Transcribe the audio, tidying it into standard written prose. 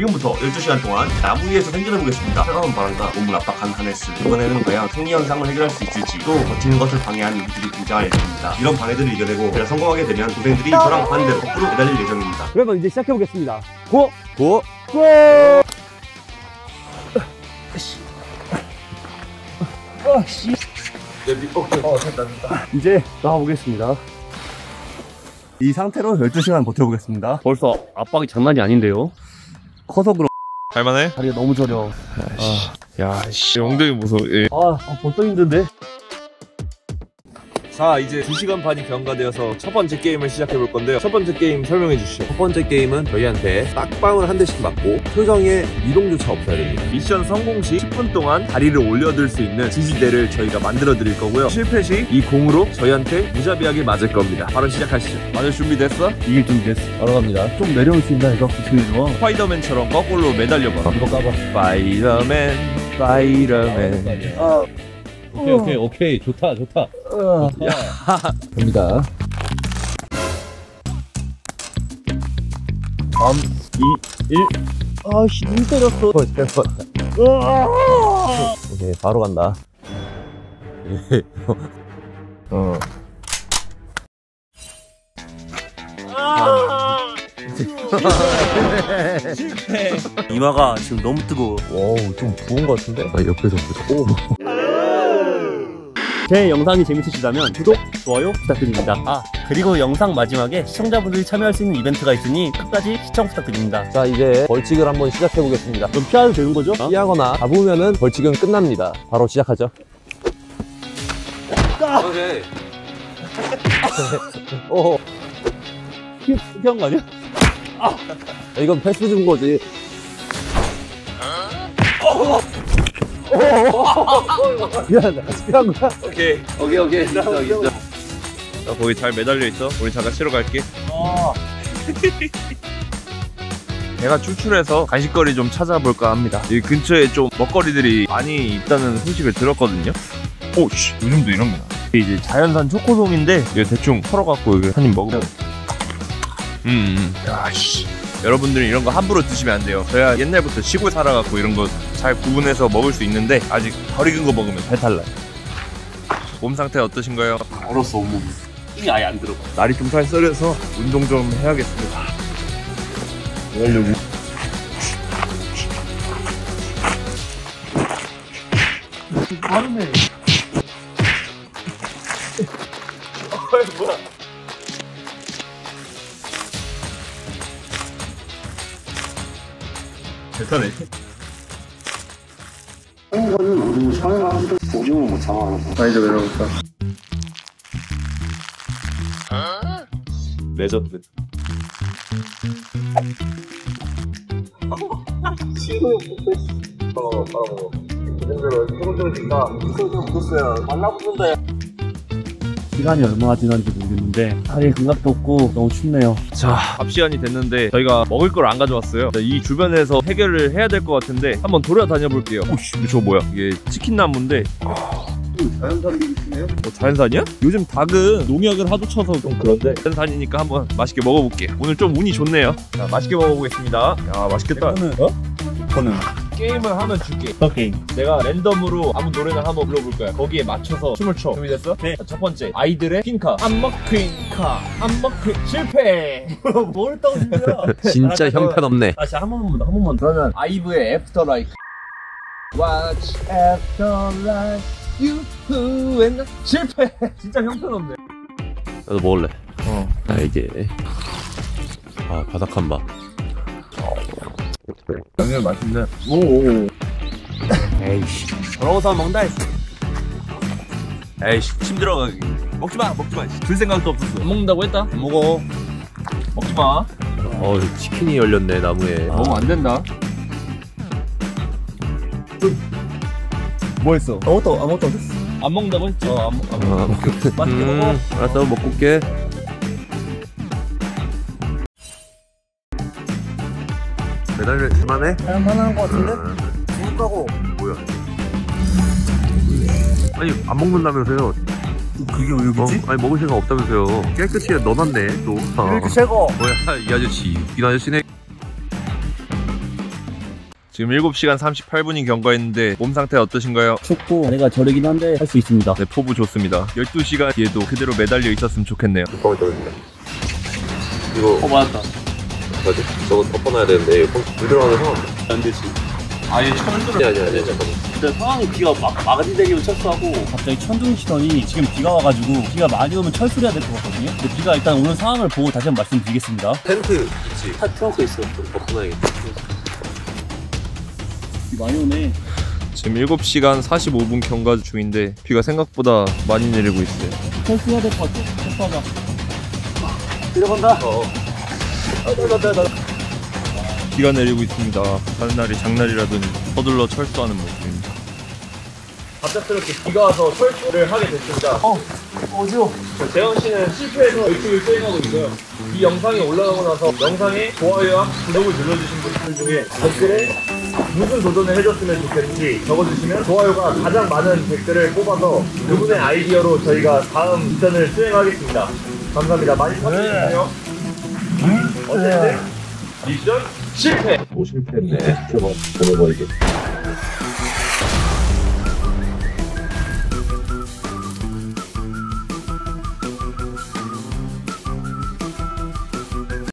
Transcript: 지금부터 12시간 동안 나무 위에서 생존해보겠습니다. 차가운 바람과 몸을 압박한 하네스, 이번에는 과연 생리현상을 해결할 수 있을지, 또 버티는 것을 방해하는 이들이 등장하였습니다. 이런 방해들을 이겨내고 제가 성공하게 되면 동생들이 저랑 반대로 거꾸로 매달릴 예정입니다. 그러면 이제 시작해보겠습니다. 고! 고! 고! 아씨. 됐다. 이제 나와보겠습니다. 이 상태로 12시간 버텨보겠습니다. 벌써 압박이 장난이 아닌데요? 커서 그런 할만해? 다리가 너무 저려. 야씨, 엉덩이 무서워. 예. 벌써 힘든데? 자, 이제 2시간 반이 경과되어서 첫 번째 게임을 시작해볼 건데요. 첫 번째 게임 설명해 주시죠. 첫 번째 게임은 저희한테 딱방을 한 대씩 맞고 표정에 미동조차 없어야 됩니다. 미션 성공 시 10분 동안 다리를 올려둘 수 있는 지지대를 저희가 만들어 드릴 거고요. 실패 시 이 공으로 저희한테 무자비하게 맞을 겁니다. 바로 시작하시죠. 맞을 준비 됐어? 이길 준비 됐어. 바로 갑니다. 좀 내려올 수 있나 이거? 스파이더맨처럼 거꾸로 매달려봐. 이거 까봐. 스파이더맨. 오케이. 좋다. 야. 됩니다. 3, 2, 1. 아씨, 눈 때렸어. 오케이, 바로 간다. 실패. 이마가 지금 너무 뜨거워. 와우, 좀 부은 것 같은데? 나 옆에서 보자. 오. 제 영상이 재밌으시다면 구독, 좋아요 부탁드립니다. 그리고 영상 마지막에 시청자분들이 참여할 수 있는 이벤트가 있으니 끝까지 시청 부탁드립니다. 자, 이제 벌칙을 한번 시작해보겠습니다. 그럼 피하면 되는 거죠? 피하거나 잡으면은 벌칙은 끝납니다. 바로 시작하죠. 오케이. 피한 거 아니야? 이건 패스 준 거지. 미안하다. 필요한 거야? 오케이. 진짜. 나 거기 잘 매달려 있어. 우리 잠깐 치러 갈게. 배가 출출해서 간식거리 좀 찾아볼까 합니다. 이 근처에 좀 먹거리들이 많이 있다는 소식을 들었거든요. 오씨, 요즘도 이런 거야. 이제 자연산 초코송인데 이거 대충 털어갖고 이거 한 입 먹으면. 야씨. 여러분들은 이런 거 함부로 드시면 안 돼요. 저야 옛날부터 시골 살아갖고 이런 거 잘 구분해서 먹을 수 있는데 아직 덜 익은 거 먹으면 배탈 나요. 몸 상태 어떠신가요? 얼었어, 온몸이. 힘이 아예 안 들어가. 날이 좀 살 썰여서 운동 좀 해야겠습니다. 뭐 하려고? 빠르네. 뭐야? 괜찮네. 이거는 우리 사회가한테 오징어 못 참아가지고. 나 이제 외로울까? 레전드. 친구의 부패. 바로. 얘네들 소금들니까 소금 부었어요. 만나보는데. 시간이 얼마나 지났는지 모르겠는데 다리에 감각도 없고 너무 춥네요. 자, 밥 시간이 됐는데 저희가 먹을 걸 안 가져왔어요. 이 주변에서 해결을 해야 될 것 같은데 한번 돌아다녀 볼게요. 오씨, 저거 뭐야? 이게 치킨나무인데. 자연산이네요? 자연산이야? 요즘 닭은 농약을 하도 쳐서 좀 그런데 자연산이니까 한번 맛있게 먹어볼게요. 오늘 좀 운이 좋네요. 자, 맛있게 먹어보겠습니다. 야, 맛있겠다. 저는 게임을 하면 줄게. 오케이. 내가 랜덤으로 아무 노래나 한번 불러볼 거야. 거기에 맞춰서 춤을 춰. 준비됐어? 네. 자, 첫 번째 아이들의 퀸카. 안먹퀸카. 실패. 뭘 떠올리냐? 진짜 형편없네. 다시 한 번만. 그러면 아이브의 After Like. Watch After Like You Who and 실패. 진짜 형편없네. 나도 먹을래. 이게. 바삭한 맛. 당연히 맛있네. 오오. 에이씨. 더러워서 먹는다 했어. 에이씨, 힘들어. 먹지마. 들 생각도 없었어. 안 먹는다고 했다? 안 먹어. 먹지마. 치킨이 열렸네, 나무에. 먹으면 안 된다. 뭐 했어? 아무것도 안 했어. 안 먹는다고 했지? 안 먹어. 맛있게 먹어. 알았어, 먹고 올게. 매달릴 만해? 할만한 것 같은데? 죽을까고. 뭐야? 아니, 안 먹는다면서요? 그게 왜 그러지? 아니, 먹을 생각 없다면서요? 깨끗이 넣어놨네, 또. 이렇게 새거. 뭐야, 이 아저씨. 이 아저씨네. 지금 7시간 38분이 경과했는데 몸 상태 어떠신가요? 춥고 내가 저리긴 한데 할 수 있습니다. 네, 포부 좋습니다. 12시간 뒤에도 그대로 매달려 있었으면 좋겠네요. 이거 맞았다. 저거 덮어놔야 되는데 물 들어가는 상황 안 되지. 아예 천둥을 아니 잠깐만. 근데 상황이 비가 막이 내리면 철수하고 갑자기 천둥 치더니 지금 비가 와가지고 비가 많이 오면 철수를 해야 될 것 같거든요. 근데 비가 일단 오는 상황을 보고 다시 한번 말씀드리겠습니다. 텐트 있지? 다 트렁크 있어. 좀 덮어놔야겠다. 비 많이 오네. 지금 7시간 45분 경과 중인데 비가 생각보다 많이 내리고 있어요. 철수해야 될 것 같아. 철수하자. 들어간다. 비가 내리고 있습니다. 다른 날이 장날이라더니 서둘러 철수하는 모습입니다. 갑작스럽게 비가 와서 철수를 하게 됐습니다. 어지러워. 재현 씨는 실패해서 유튜브를 수행하고 있어요. 이 영상이 올라가고 나서 영상에 좋아요와 구독을 눌러주신 분들 중에 댓글에 무슨 도전을 해줬으면 좋겠는지 적어주시면 좋아요가 가장 많은 댓글을 뽑아서 그분의 아이디어로 저희가 다음 미션을 수행하겠습니다. 감사합니다. 많이 사랑해주세요. 어쨌든 미션 실패! 또 실패했네. 저거 보내버리겠다.